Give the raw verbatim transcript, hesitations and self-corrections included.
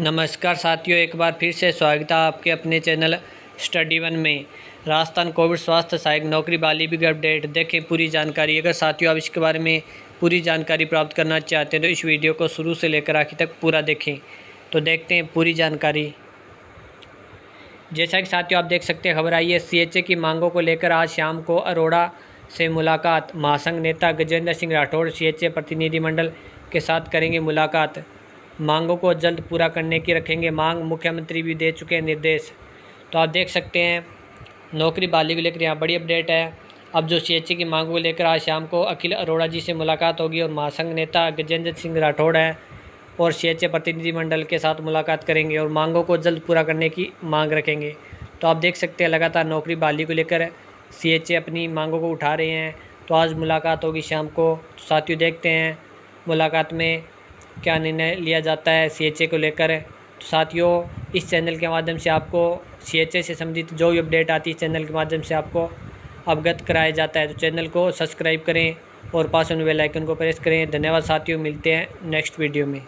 नमस्कार साथियों, एक बार फिर से स्वागत है आपके अपने चैनल स्टडी वन में। राजस्थान कोविड स्वास्थ्य सहायक नौकरी वाली बिग अपडेट देखें पूरी जानकारी। अगर साथियों आप इसके बारे में पूरी जानकारी प्राप्त करना चाहते हैं तो इस वीडियो को शुरू से लेकर आखिर तक पूरा देखें। तो देखते हैं पूरी जानकारी। जैसा कि साथियों आप देख सकते हैं, खबर आई है सी एच ए की मांगों को लेकर आज शाम को अरोड़ा से मुलाकात। महासंघ नेता Gajendra Singh Rathore C H A प्रतिनिधिमंडल के साथ करेंगे मुलाकात। मांगों को जल्द पूरा करने की रखेंगे मांग, मुख्यमंत्री भी दे चुके हैं निर्देश। तो आप देख सकते हैं नौकरी बहाली को लेकर यहाँ बड़ी अपडेट है। अब जो सी एच ए की मांगों को लेकर आज शाम को अखिल अरोड़ा जी से मुलाकात होगी और महासंघ नेता गजेंद्र सिंह राठौड़ है और सी एच ए प्रतिनिधिमंडल के साथ मुलाकात करेंगे और मांगों को जल्द पूरा करने की मांग रखेंगे। तो आप देख सकते हैं लगातार नौकरी बहाली को लेकर सी एच ए अपनी मांगों को उठा रहे हैं। तो आज मुलाकात होगी शाम को। तो साथियों देखते हैं मुलाकात में क्या निर्णय लिया जाता है सी एच ए को लेकर। तो साथियों इस चैनल के माध्यम से आपको सी एच ए से संबंधित जो भी अपडेट आती है चैनल के माध्यम से आपको अवगत कराया जाता है। तो चैनल को सब्सक्राइब करें और पास में बेल आइकन को प्रेस करें। धन्यवाद साथियों, मिलते हैं नेक्स्ट वीडियो में।